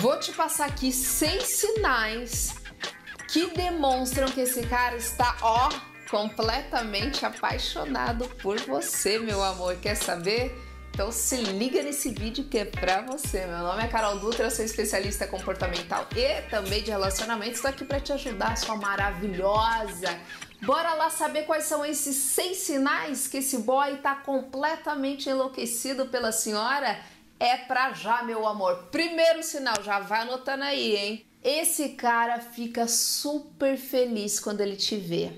Vou te passar aqui 6 sinais que demonstram que esse cara está, ó, completamente apaixonado por você, meu amor. Quer saber? Então se liga nesse vídeo que é pra você. Meu nome é Carol Dutra, eu sou especialista comportamental e também de relacionamentos. Estou aqui pra te ajudar, sua maravilhosa. Bora lá saber quais são esses 6 sinais que esse boy tá completamente enlouquecido pela senhora? É pra já, meu amor. Primeiro sinal, já vai anotando aí, hein? Esse cara fica super feliz quando ele te vê.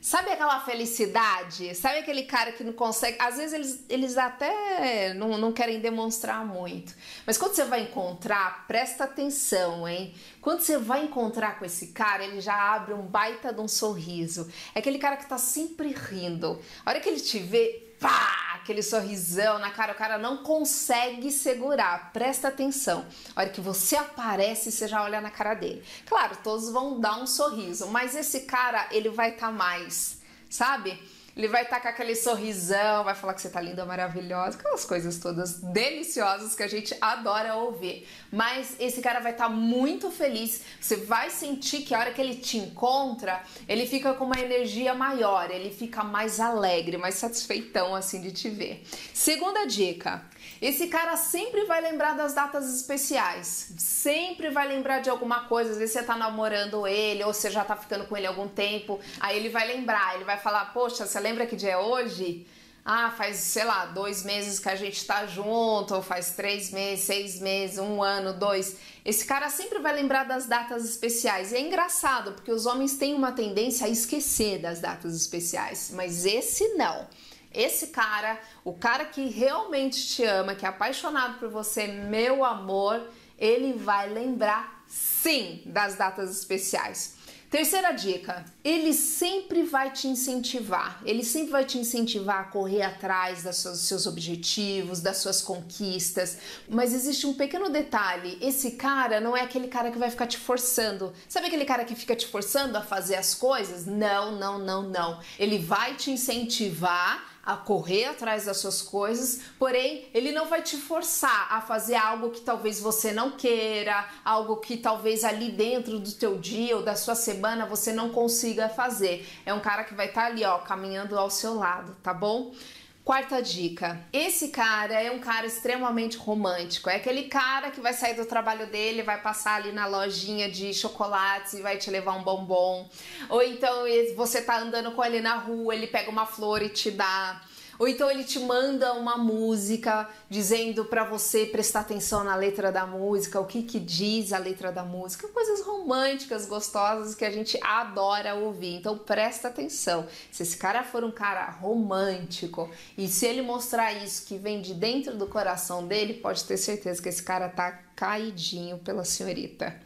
Sabe aquela felicidade? Sabe aquele cara que não consegue... Às vezes eles até não querem demonstrar muito. Mas quando você vai encontrar, presta atenção, hein? Quando você vai encontrar com esse cara, ele já abre um baita de um sorriso. É aquele cara que tá sempre rindo. A hora que ele te vê... Pá, aquele sorrisão na cara, o cara não consegue segurar, presta atenção. A hora que você aparece, você já olha na cara dele. Claro, todos vão dar um sorriso, mas esse cara, ele vai estar mais, sabe? Ele vai estar com aquele sorrisão, vai falar que você tá linda, maravilhosa, aquelas coisas todas deliciosas que a gente adora ouvir. Mas esse cara vai estar muito feliz, você vai sentir que a hora que ele te encontra, ele fica com uma energia maior, ele fica mais alegre, mais satisfeitão assim de te ver. Segunda dica, esse cara sempre vai lembrar das datas especiais, sempre vai lembrar de alguma coisa, às vezes você tá namorando ele, ou você já tá ficando com ele há algum tempo, aí ele vai lembrar, ele vai falar, poxa, você lembra que dia é hoje? Ah, faz, sei lá, 2 meses que a gente tá junto, ou faz 3 meses, 6 meses, 1 ano, 2. Esse cara sempre vai lembrar das datas especiais. E é engraçado, porque os homens têm uma tendência a esquecer das datas especiais, mas esse não. Esse cara, o cara que realmente te ama, que é apaixonado por você, meu amor, ele vai lembrar sim das datas especiais. Terceira dica, ele sempre vai te incentivar. Ele sempre vai te incentivar a correr atrás dos seus objetivos, das suas conquistas. Mas existe um pequeno detalhe, esse cara não é aquele cara que vai ficar te forçando. Sabe aquele cara que fica te forçando a fazer as coisas? Não, não, não, não. Ele vai te incentivar a correr atrás das suas coisas, porém ele não vai te forçar a fazer algo que talvez você não queira, algo que talvez ali dentro do teu dia ou da sua semana você não consiga fazer. É um cara que vai estar ali, ó, caminhando ao seu lado, tá bom? Quarta dica, esse cara é um cara extremamente romântico, é aquele cara que vai sair do trabalho dele, vai passar ali na lojinha de chocolates e vai te levar um bombom, ou então você tá andando com ele na rua, ele pega uma flor e te dá, ou então ele te manda uma música dizendo pra você prestar atenção na letra da música, o que que diz a letra da música, coisas românticas, gostosas que a gente adora ouvir. Então presta atenção, se esse cara for um cara romântico e se ele mostrar isso que vem de dentro do coração dele, pode ter certeza que esse cara tá caidinho pela senhorita.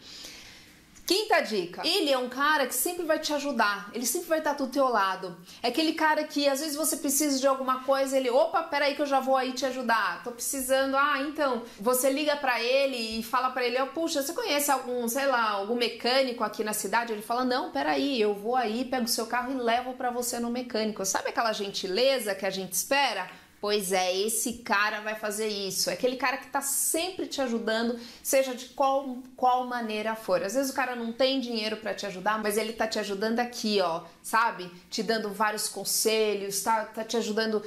Quinta dica, ele é um cara que sempre vai te ajudar, ele sempre vai estar do teu lado. É aquele cara que às vezes você precisa de alguma coisa, ele, opa, peraí que eu já vou aí te ajudar, tô precisando, ah, então, você liga pra ele e fala pra ele, oh, puxa, você conhece algum, sei lá, algum mecânico aqui na cidade? Ele fala, não, peraí, eu vou aí, pego o seu carro e levo pra você no mecânico. Sabe aquela gentileza que a gente espera? Pois é, esse cara vai fazer isso. É aquele cara que tá sempre te ajudando, seja de qual maneira for. Às vezes o cara não tem dinheiro pra te ajudar, mas ele tá te ajudando aqui, ó, sabe? Te dando vários conselhos, tá te ajudando...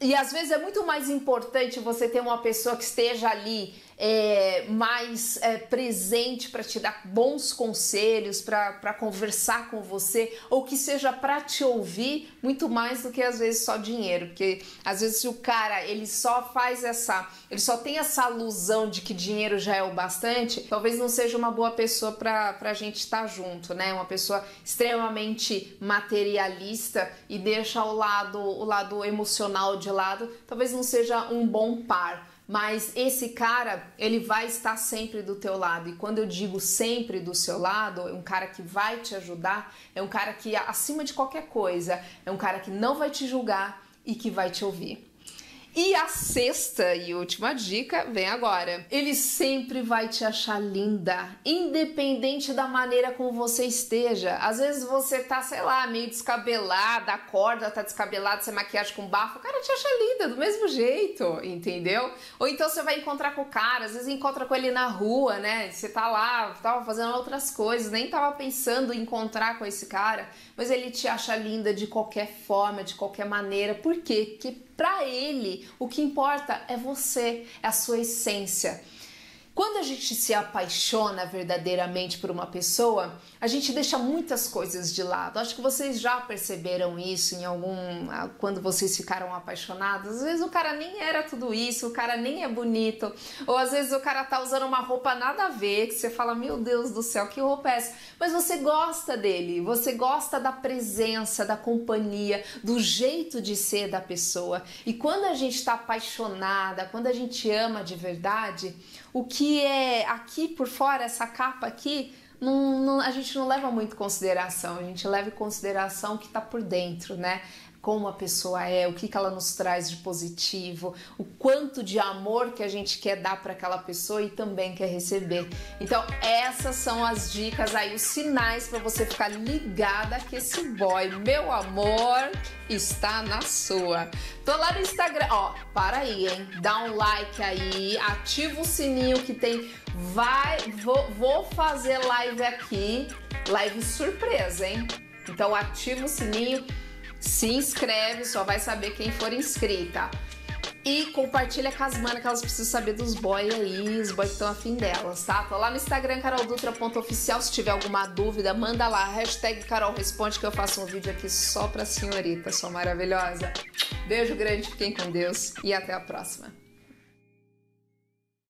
E às vezes é muito mais importante você ter uma pessoa que esteja ali mais presente para te dar bons conselhos, para conversar com você, ou que seja para te ouvir, muito mais do que às vezes só dinheiro, porque às vezes se o cara ele só tem essa alusão de que dinheiro já é o bastante, talvez não seja uma boa pessoa para a gente estar junto, né? Uma pessoa extremamente materialista e deixa o lado emocional de lado, talvez não seja um bom par. Mas esse cara, ele vai estar sempre do teu lado. E quando eu digo sempre do seu lado, é um cara que vai te ajudar, é um cara que, acima de qualquer coisa, é um cara que não vai te julgar e que vai te ouvir. E a sexta e última dica vem agora. Ele sempre vai te achar linda, independente da maneira como você esteja. Às vezes você tá, sei lá, meio descabelada, acorda, tá descabelada, você maquiagem com bafo, o cara te acha linda do mesmo jeito, entendeu? Ou então você vai encontrar com o cara, às vezes encontra com ele na rua, né? Você tá lá, tava fazendo outras coisas, nem tava pensando em encontrar com esse cara, mas ele te acha linda de qualquer forma, de qualquer maneira. Por quê? Porque pra ele, o que importa é você, é a sua essência. Quando a gente se apaixona verdadeiramente por uma pessoa, a gente deixa muitas coisas de lado. Acho que vocês já perceberam isso em quando vocês ficaram apaixonados. Às vezes o cara nem era tudo isso, o cara nem é bonito, ou às vezes o cara tá usando uma roupa nada a ver, que você fala, meu Deus do céu, que roupa é essa? Mas você gosta dele, você gosta da presença, da companhia, do jeito de ser da pessoa. E quando a gente tá apaixonada, quando a gente ama de verdade, o que é aqui por fora, essa capa aqui, a gente não leva muito em consideração, a gente leva em consideração o que está por dentro, né? Como a pessoa é, o que ela nos traz de positivo, o quanto de amor que a gente quer dar para aquela pessoa e também quer receber. Então essas são as dicas aí, os sinais para você ficar ligada que esse boy, meu amor, está na sua. Tô lá no Instagram, ó, para aí, hein? Dá um like aí, ativa o sininho que tem, vou fazer live aqui, live surpresa, hein? Então ativa o sininho. Se inscreve, só vai saber quem for inscrita. E compartilha com as manas que elas precisam saber dos boys aí, os boys que estão afim delas, tá? Tô lá no Instagram, caroldutra.oficial. Se tiver alguma dúvida, manda lá, hashtag Carol Responde, que eu faço um vídeo aqui só pra senhorita, sua maravilhosa. Beijo grande, fiquem com Deus e até a próxima.